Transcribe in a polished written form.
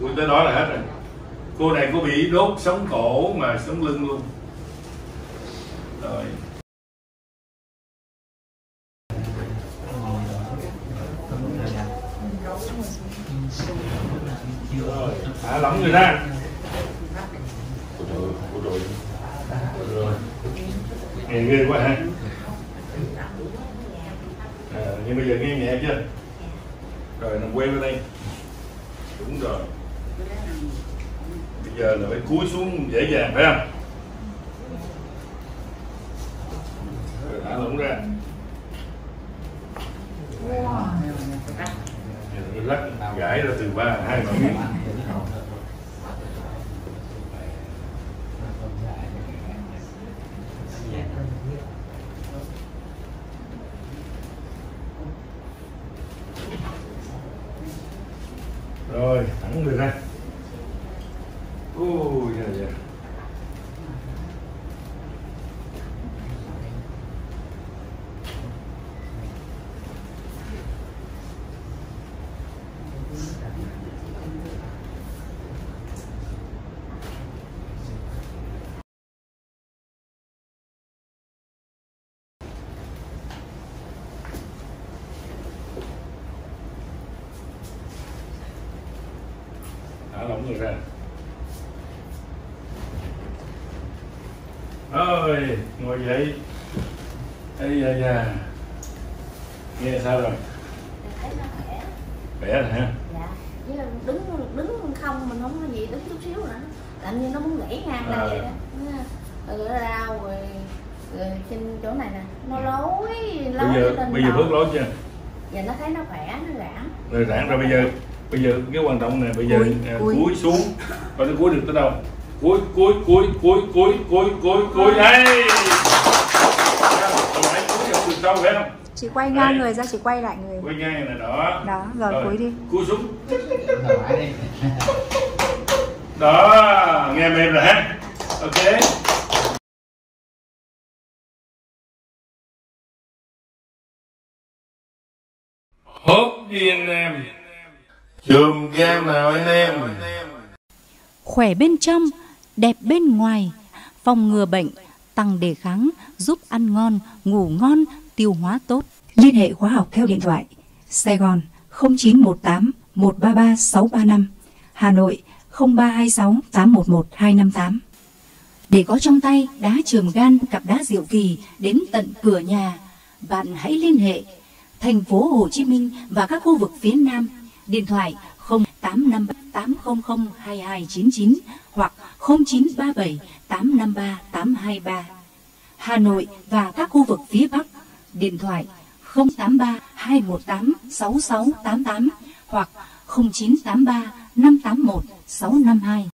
Tôi tới đó là hết rồi. Cô này cô bị đốt sống cổ mà sống lưng luôn. Rồi. Thả lỏng người ra. Nghe ghê quá ha. À, nhưng bây giờ nghe nhẹ chưa? Rồi nằm quay bên đây. Đúng rồi. Bây giờ là phải cúi xuống dễ dàng phải không? Rồi thả lỏng ra. Lắc gãi ra từ 3 2 miếng. Rồi, thẳng người ra. Ôi giời. Lỏng người ra. Rồi, ngồi dậy. Ây da da. Nghe sao rồi? Khỏe rồi hả? Dạ. Với là đứng không mình không có gì, đứng chút xíu nữa. Làm như nó muốn gãy ngang ra vậy đó. Rồi đau rồi trên chỗ này nè, nó lối lối lên đầu. Bây giờ bước lối chưa? Giờ nó thấy nó khỏe, nó giãn. Rồi giãn rồi bây giờ cái quan trọng này bây giờ cúi xuống và nó cúi được tới đâu, cúi đây từ sau phải không, chị quay ngang đây. Người ra chị quay lại người, quay ngang này đó đó rồi cúi đi, cúi xuống đó, nghe mềm rồi ha. Ok. Hốt đi anh em. Chùm game nào anh em. Khỏe bên trong, đẹp bên ngoài, phòng ngừa bệnh, tăng đề kháng, giúp ăn ngon, ngủ ngon, tiêu hóa tốt. Liên hệ khóa học theo điện thoại: Sài Gòn 0918 133 635, Hà Nội 0326 811 258. Để có trong tay đá chườm gan, cặp đá diệu kỳ đến tận cửa nhà, bạn hãy liên hệ thành phố Hồ Chí Minh và các khu vực phía Nam. Điện thoại 0858002299 hoặc 0937853823. Hà Nội và các khu vực phía Bắc. Điện thoại 0832186688 hoặc 0983581652.